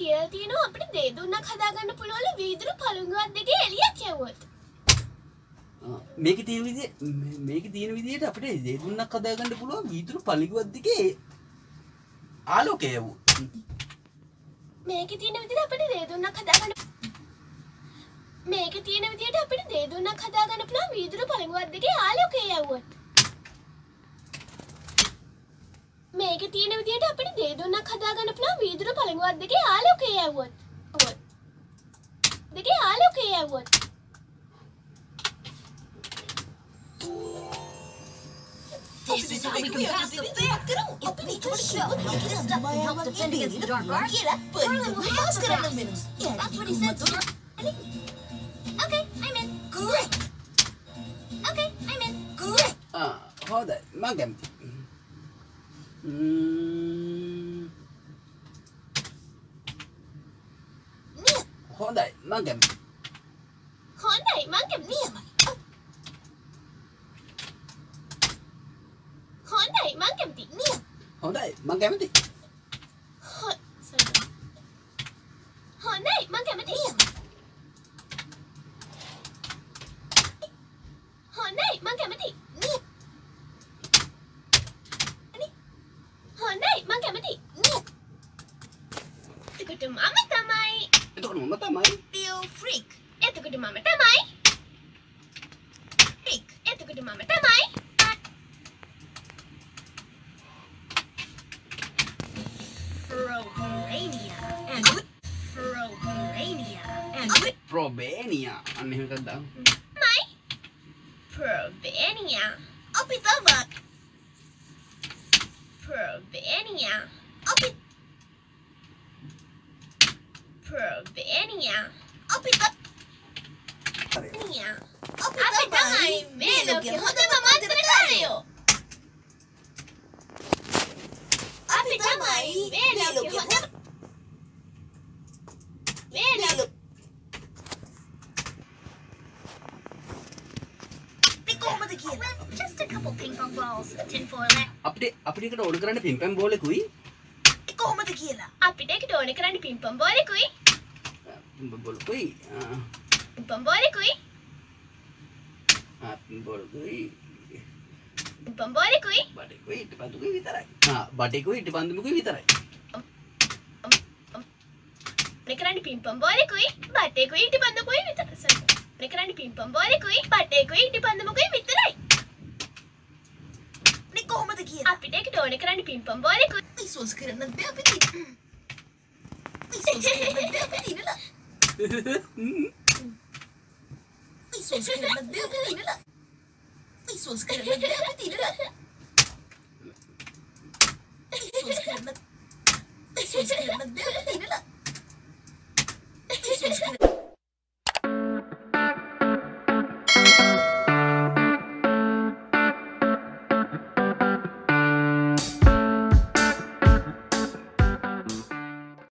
කියලා තියෙනවා අපිට දෙය දුන්නක් හදා ගන්න පුළුවන් වීදුරු පළඟුවක් දෙකේ එළියක් යවුවොත්. මේකේ තියෙන විදිහට අපිට දෙය දුන්නක් හදා ගන්න පුළුවන් වීදුරු පළඟුවක් දෙකේ ආලෝකය යවුවොත්. මේකේ තියෙන විදිහට අපිට දෙය දුන්නක් හදා ගන්න පුළුවන් වීදුරු පළඟුවක් දෙකේ ආලෝකය යවුවොත්. මේකේ තියෙන විදිහට අපිට දෙය දුන්නක් හදා ගන්න පුළුවන් වීදුරු පළඟුවක් දෙකේ ආලෝකය යවුවොත්. දෙකේ ආලෝකය යවුවොත්. Okay, I'm in. Great. Hold it. Magam. Hondai, Mama tamai. Bill freak. Etukudu mama tamai. Freak. Etukudu mama tamai. Probania. Ano yung kanta? May. Probania. Opit over. Probania. Opit. Probania. Opita. Probania. Opita. Melo que hote mama trecario. Opita mai. Melo que hote. Melo. Pico mata kiya. Just a couple ping pong balls, a tin foil. Apde ekata order karanne ping pong ball ekui. කොහොමද කියලා අපිට ඒකට ඕනේ කරන්නේ පිම්පම් බෝලෙකුයි පිම්පම් බෝලෙකුයි බටෙකුයි ඊට පඳුමුකුයි විතරයි ප්‍රකරන්නේ පිම්පම් බෝලෙකුයි බටෙකුයි ඊට පඳුමුකුයි විතරයි ප්‍රකරන්නේ පිම්පම් බෝලෙකුයි බටෙකුයි ඊට පඳුමුකුයි විතරයි කොහොමද කියලා අපිට ඒකට ඕනේ කරන්නේ පිම්පම් බෝලෙකුයි This was good enough, baby. This was good enough.